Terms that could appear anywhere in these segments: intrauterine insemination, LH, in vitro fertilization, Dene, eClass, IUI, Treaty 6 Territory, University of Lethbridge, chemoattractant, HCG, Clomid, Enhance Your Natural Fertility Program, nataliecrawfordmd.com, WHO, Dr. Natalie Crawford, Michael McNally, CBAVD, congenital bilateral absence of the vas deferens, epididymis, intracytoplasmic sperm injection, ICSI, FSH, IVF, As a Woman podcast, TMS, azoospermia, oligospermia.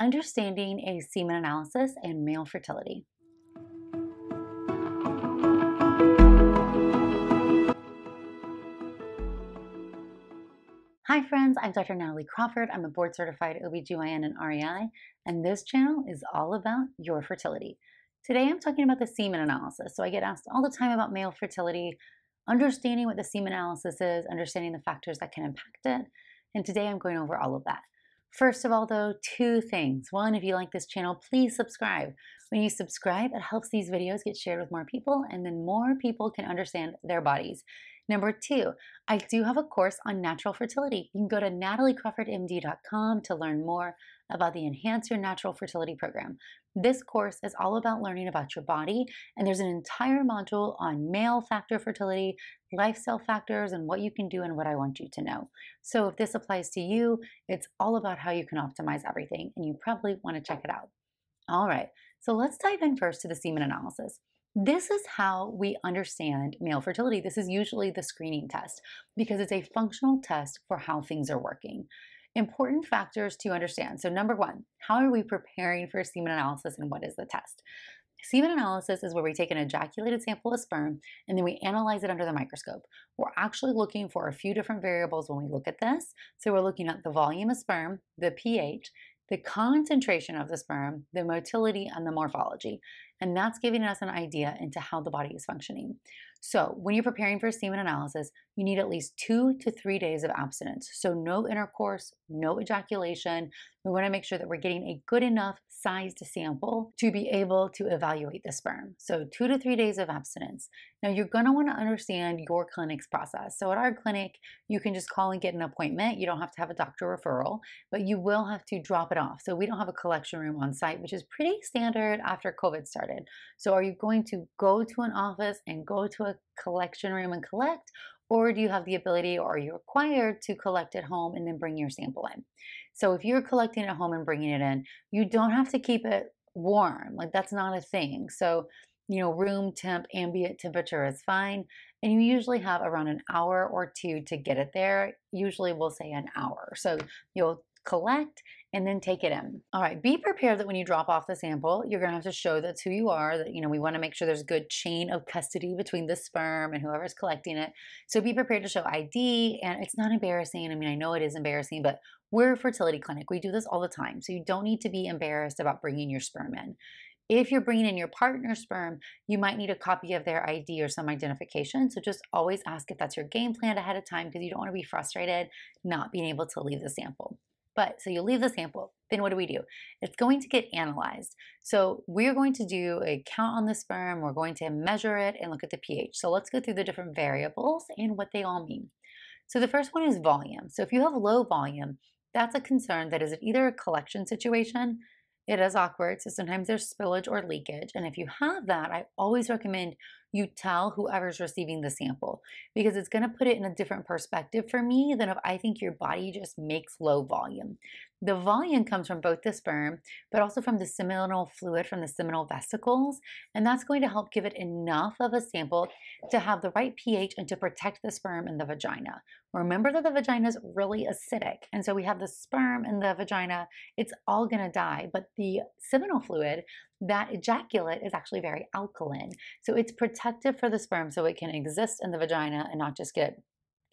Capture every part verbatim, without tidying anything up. Understanding a Semen Analysis and Male Fertility. Hi friends, I'm Doctor Natalie Crawford. I'm a board-certified O B G Y N and R E I, and this channel is all about your fertility. Today I'm talking about the semen analysis. So I get asked all the time about male fertility, understanding what the semen analysis is, understanding the factors that can impact it, and today I'm going over all of that. First of all though, two things. One, if you like this channel, please subscribe. When you subscribe, it helps these videos get shared with more people, and then more people can understand their bodies. Number two, I do have a course on natural fertility. You can go to natalie crawford m d dot com to learn more about the Enhance Your Natural Fertility Program. This course is all about learning about your body, and there's an entire module on male factor fertility, lifestyle factors, and what you can do and what I want you to know. So if this applies to you, it's all about how you can optimize everything, and you probably want to check it out. All right, so let's dive in first to the semen analysis. This is how we understand male fertility. This is usually the screening test because it's a functional test for how things are working. Important factors to understand. So number one, how are we preparing for semen analysis and what is the test? Semen analysis is where we take an ejaculated sample of sperm and then we analyze it under the microscope. We're actually looking for a few different variables when we look at this. So we're looking at the volume of sperm, the pH, the concentration of the sperm, the motility, and the morphology. And that's giving us an idea into how the body is functioning. So when you're preparing for semen analysis, you need at least two to three days of abstinence. So no intercourse, no ejaculation. We want to make sure that we're getting a good enough sized sample to be able to evaluate the sperm. So two to three days of abstinence. Now you're going to want to understand your clinic's process. So at our clinic, you can just call and get an appointment. You don't have to have a doctor referral, but you will have to drop it off. So we don't have a collection room on site, which is pretty standard after COVID started. So are you going to go to an office and go to a collection room and collect, or do you have the ability, or are you required to collect at home and then bring your sample in? So if you're collecting at home and bringing it in, you don't have to keep it warm. Like, that's not a thing. So, you know, room temp, ambient temperature is fine. And you usually have around an hour or two to get it there. Usually we'll say an hour. So you'll collect and then take it in. All right, be prepared that when you drop off the sample, you're gonna have to show that's who you are, that, you know, we wanna make sure there's good chain of custody between the sperm and whoever's collecting it. So be prepared to show I D, and it's not embarrassing. I mean, I know it is embarrassing, but we're a fertility clinic. We do this all the time. So you don't need to be embarrassed about bringing your sperm in. If you're bringing in your partner's sperm, you might need a copy of their I D or some identification. So just always ask if that's your game plan ahead of time, because you don't wanna be frustrated not being able to leave the sample. But, so you leave the sample, then what do we do? It's going to get analyzed. So we're going to do a count on the sperm, we're going to measure it and look at the pH. So let's go through the different variables and what they all mean. So the first one is volume. So if you have low volume, that's a concern that is either a collection situation, it is awkward, so sometimes there's spillage or leakage, and if you have that, I always recommend you tell whoever's receiving the sample, because it's gonna put it in a different perspective for me than if I think your body just makes low volume. The volume comes from both the sperm, but also from the seminal fluid, from the seminal vesicles, and that's going to help give it enough of a sample to have the right pH and to protect the sperm and the vagina. Remember that the vagina is really acidic, and so we have the sperm and the vagina, it's all gonna die, but the seminal fluid, that ejaculate, is actually very alkaline. So it's protective for the sperm so it can exist in the vagina and not just get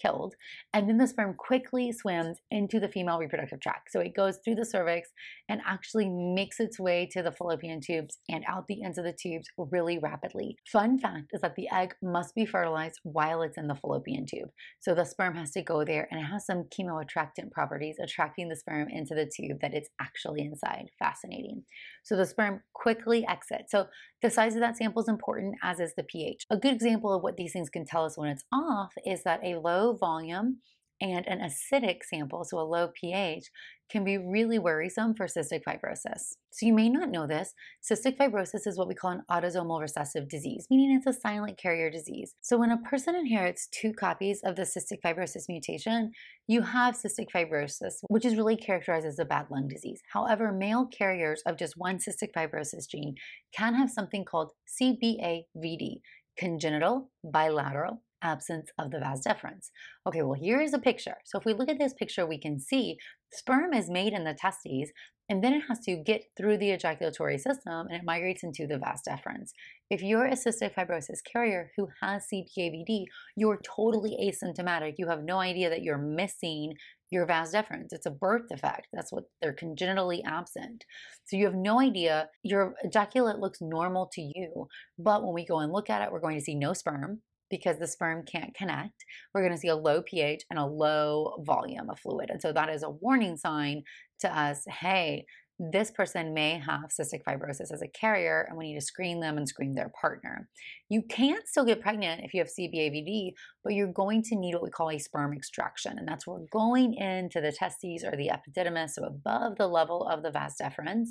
killed. And then the sperm quickly swims into the female reproductive tract. So it goes through the cervix and actually makes its way to the fallopian tubes and out the ends of the tubes really rapidly. Fun fact is that the egg must be fertilized while it's in the fallopian tube. So the sperm has to go there, and it has some chemoattractant properties, attracting the sperm into the tube that it's actually inside. Fascinating. So the sperm quickly exits. So the size of that sample is important, as is the pH. A good example of what these things can tell us when it's off is that a low volume and an acidic sample, so a low pH, can be really worrisome for cystic fibrosis. So you may not know this, cystic fibrosis is what we call an autosomal recessive disease, meaning it's a silent carrier disease. So when a person inherits two copies of the cystic fibrosis mutation, you have cystic fibrosis, which is really characterized as a bad lung disease. However, male carriers of just one cystic fibrosis gene can have something called C B A V D, congenital bilateral absence of the vas deferens. Okay, well, here is a picture. So if we look at this picture, we can see sperm is made in the testes, and then it has to get through the ejaculatory system and it migrates into the vas deferens. If you're a cystic fibrosis carrier who has C P A V D, you're totally asymptomatic. You have no idea that you're missing your vas deferens. It's a birth defect. That's what they're congenitally absent. So you have no idea. Your ejaculate looks normal to you, but when we go and look at it, we're going to see no sperm because the sperm can't connect. We're going to see a low pH and a low volume of fluid. And so that is a warning sign to us, hey, this person may have cystic fibrosis as a carrier and we need to screen them and screen their partner. You can still get pregnant if you have C P A V D, but you're going to need what we call a sperm extraction. And that's where going into the testes or the epididymis, so above the level of the vas deferens,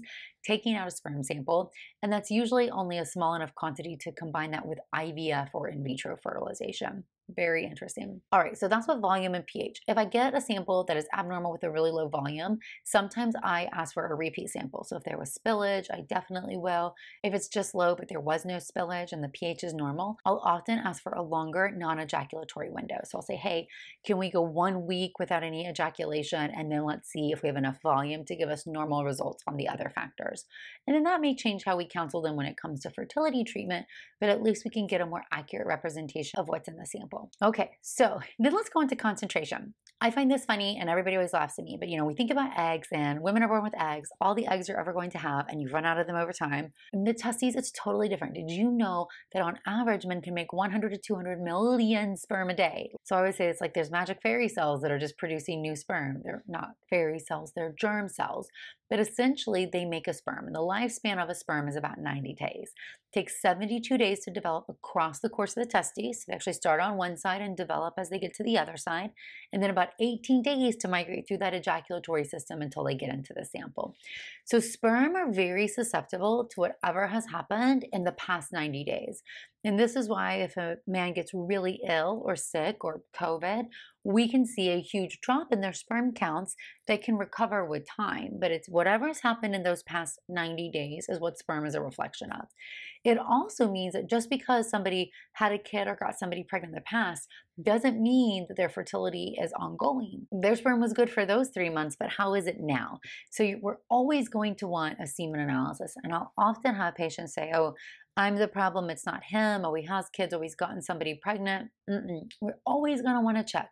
taking out a sperm sample. And that's usually only a small enough quantity to combine that with I V F or in vitro fertilization. Very interesting. All right, so that's what volume and pH. If I get a sample that is abnormal with a really low volume, sometimes I ask for a repeat sample. So if there was spillage, I definitely will. If it's just low, but there was no spillage and the pH is normal, I'll often ask for a longer non-ejaculatory window. So I'll say, hey, can we go one week without any ejaculation? And then let's see if we have enough volume to give us normal results on the other factors. And then that may change how we counsel them when it comes to fertility treatment, but at least we can get a more accurate representation of what's in the sample. Okay, so then let's go into concentration. I find this funny and everybody always laughs at me, but you know, we think about eggs and women are born with eggs, all the eggs you're ever going to have, and you run out of them over time. In the testes, it's totally different. Did you know that on average, men can make one hundred to two hundred million sperm a day? So I always say it's like there's magic fairy cells that are just producing new sperm. They're not fairy cells, they're germ cells. But essentially, they make a sperm. And the lifespan of a sperm is about ninety days. It takes seventy-two days to develop across the course of the testes. They actually start on one side and develop as they get to the other side. And then about eighteen days to migrate through that ejaculatory system until they get into the sample. So sperm are very susceptible to whatever has happened in the past ninety days. And this is why if a man gets really ill or sick or COVID, we can see a huge drop in their sperm counts that can recover with time. But it's whatever's happened in those past ninety days is what sperm is a reflection of. It also means that just because somebody had a kid or got somebody pregnant in the past doesn't mean that their fertility is ongoing. Their sperm was good for those three months, but how is it now? So you, we're always going to want a semen analysis. And I'll often have patients say, oh, I'm the problem, it's not him, oh, he has kids, oh, he's gotten somebody pregnant. Mm-mm. We're always gonna wanna check.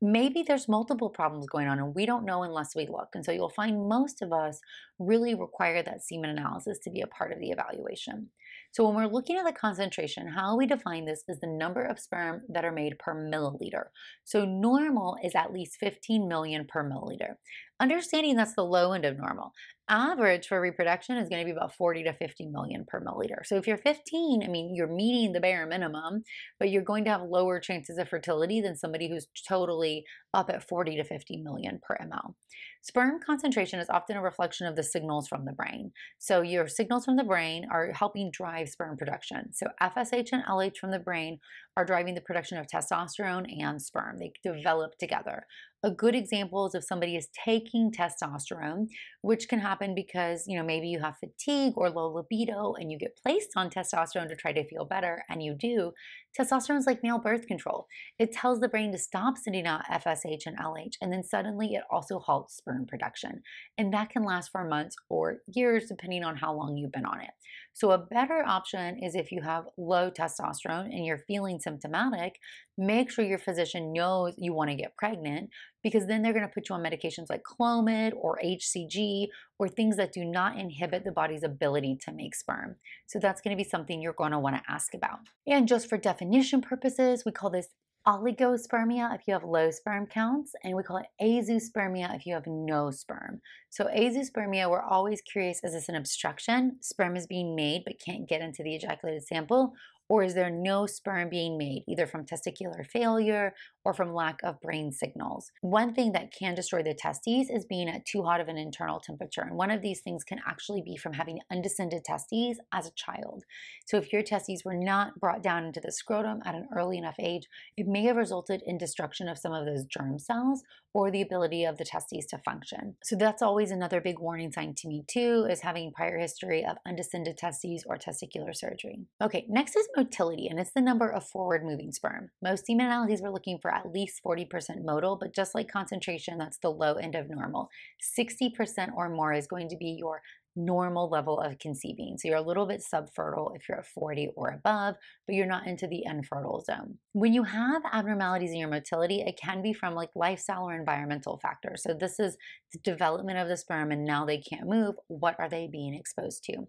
Maybe there's multiple problems going on and we don't know unless we look. And so you'll find most of us really require that semen analysis to be a part of the evaluation. So when we're looking at the concentration, how we define this is the number of sperm that are made per milliliter. So normal is at least fifteen million per milliliter. Understanding that's the low end of normal. Average for reproduction is going to be about forty to fifty million per milliliter. So if you're fifteen, I mean, you're meeting the bare minimum, but you're going to have lower chances of fertility than somebody who's totally up at forty to fifty million per ml. Sperm concentration is often a reflection of the signals from the brain. So your signals from the brain are helping drive sperm production. So F S H and L H from the brain are driving the production of testosterone and sperm. They develop together. A good example is if somebody is taking testosterone, which can happen because, you know, maybe you have fatigue or low libido and you get placed on testosterone to try to feel better, and you do. Testosterone is like male birth control. It tells the brain to stop sending out F S H and L H, and then suddenly it also halts sperm production. And that can last for months or years, depending on how long you've been on it. So a better option is if you have low testosterone and you're feeling symptomatic, make sure your physician knows you want to get pregnant, because then they're going to put you on medications like Clomid or H C G or things that do not inhibit the body's ability to make sperm. So that's going to be something you're going to want to ask about. And just for definition purposes, we call this oligospermia if you have low sperm counts, and we call it azoospermia if you have no sperm. So azoospermia, we're always curious, is this an obstruction? Sperm is being made but can't get into the ejaculated sample? Or is there no sperm being made, either from testicular failure or from lack of brain signals? One thing that can destroy the testes is being at too hot of an internal temperature. And one of these things can actually be from having undescended testes as a child. So if your testes were not brought down into the scrotum at an early enough age, it may have resulted in destruction of some of those germ cells or the ability of the testes to function. So that's always another big warning sign to me too, is having prior history of undescended testes or testicular surgery. Okay, next is motility. motility, and it's the number of forward-moving sperm. Most seminalities were looking for at least forty percent motile, but just like concentration, that's the low end of normal. sixty percent or more is going to be your normal level of conceiving. So you're a little bit subfertile if you're at forty or above, but you're not into the infertile zone. When you have abnormalities in your motility, it can be from like lifestyle or environmental factors. So this is the development of the sperm and now they can't move. What are they being exposed to?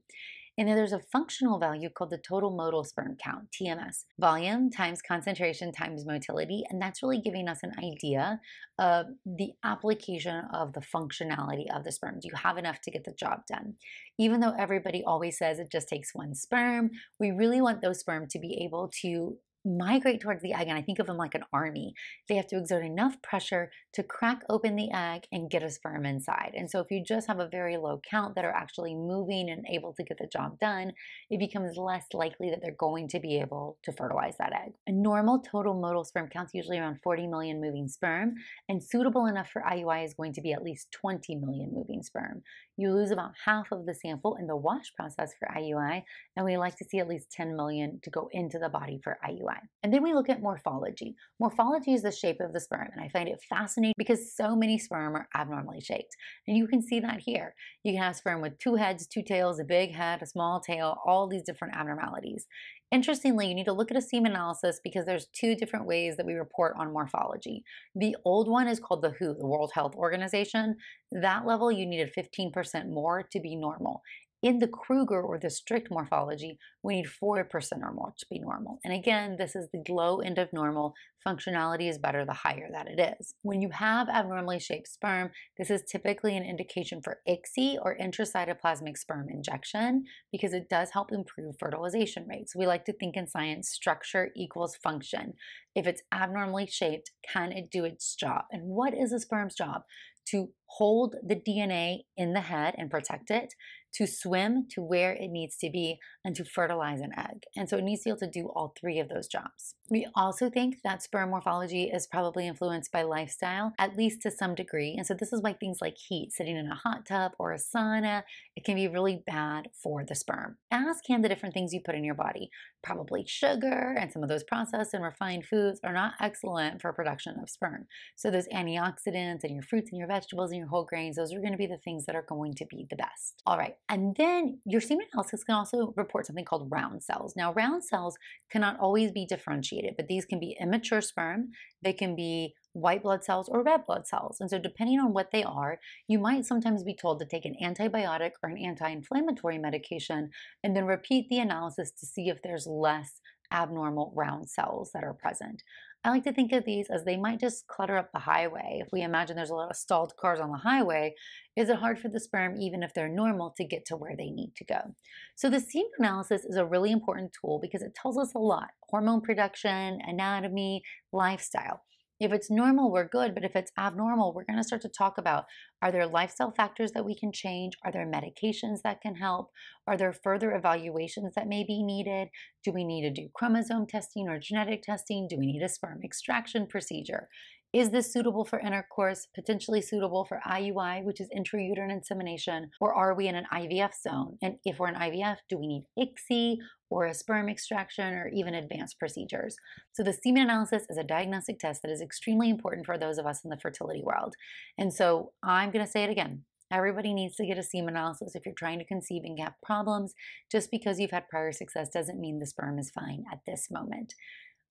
And then there's a functional value called the total motile sperm count, T M S. Volume times concentration times motility, and that's really giving us an idea of the application of the functionality of the sperm. Do you have enough to get the job done? Even though everybody always says it just takes one sperm, we really want those sperm to be able to migrate towards the egg, and I think of them like an army. They have to exert enough pressure to crack open the egg and get a sperm inside. And so if you just have a very low count that are actually moving and able to get the job done, it becomes less likely that they're going to be able to fertilize that egg. A normal total motile sperm count is usually around forty million moving sperm, and suitable enough for I U I is going to be at least twenty million moving sperm. You lose about half of the sample in the wash process for I U I, and we like to see at least ten million to go into the body for I U I. And then we look at morphology. Morphology is the shape of the sperm, and I find it fascinating because so many sperm are abnormally shaped. And you can see that here. You can have sperm with two heads, two tails, a big head, a small tail, all these different abnormalities. Interestingly, you need to look at a semen analysis because there's two different ways that we report on morphology. The old one is called the W H O, the World Health Organization. That level, you needed fifteen percent more to be normal. In the Kruger or the strict morphology, we need four percent or more to be normal. And again, this is the low end of normal. Functionality is better the higher that it is. When you have abnormally shaped sperm, this is typically an indication for I C S I or intracytoplasmic sperm injection because it does help improve fertilization rates. We like to think in science, structure equals function. If it's abnormally shaped, can it do its job? And what is a sperm's job? To hold the D N A in the head and protect it, to swim to where it needs to be, and to fertilize an egg. And so it needs to be able to do all three of those jobs. We also think that sperm morphology is probably influenced by lifestyle, at least to some degree. And so this is why things like heat, sitting in a hot tub or a sauna, it can be really bad for the sperm. As can the different things you put in your body. Probably sugar and some of those processed and refined foods are not excellent for production of sperm. So those antioxidants and your fruits and your vegetables and your whole grains, those are going to be the things that are going to be the best. All right. And then your semen analysis can also report something called round cells. Now, round cells cannot always be differentiated, but these can be immature sperm. They can be white blood cells or red blood cells. And so depending on what they are, you might sometimes be told to take an antibiotic or an anti-inflammatory medication and then repeat the analysis to see if there's less abnormal round cells that are present. I like to think of these as they might just clutter up the highway. If we imagine there's a lot of stalled cars on the highway, is it hard for the sperm, even if they're normal, to get to where they need to go? So the semen analysis is a really important tool because it tells us a lot. Hormone production, anatomy, lifestyle. If it's normal, we're good, but if it's abnormal, we're going to start to talk about, are there lifestyle factors that we can change? Are there medications that can help? Are there further evaluations that may be needed? Do we need to do chromosome testing or genetic testing? Do we need a sperm extraction procedure? Is this suitable for intercourse, potentially suitable for I U I, which is intrauterine insemination, or are we in an I V F zone? And if we're in I V F, do we need I C S I or a sperm extraction or even advanced procedures? So the semen analysis is a diagnostic test that is extremely important for those of us in the fertility world. And so I'm going to say it again. Everybody needs to get a semen analysis if you're trying to conceive and have problems. Just because you've had prior success doesn't mean the sperm is fine at this moment.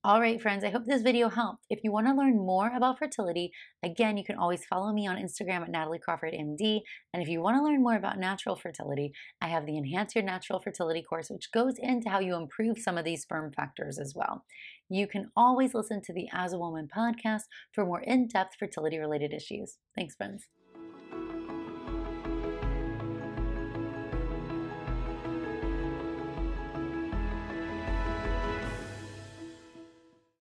All right, friends, I hope this video helped. If you want to learn more about fertility, again, you can always follow me on Instagram at Natalie Crawford M D. And if you want to learn more about natural fertility, I have the Enhance Your Natural Fertility course, which goes into how you improve some of these sperm factors as well. You can always listen to the As a Woman podcast for more in-depth fertility-related issues. Thanks, friends.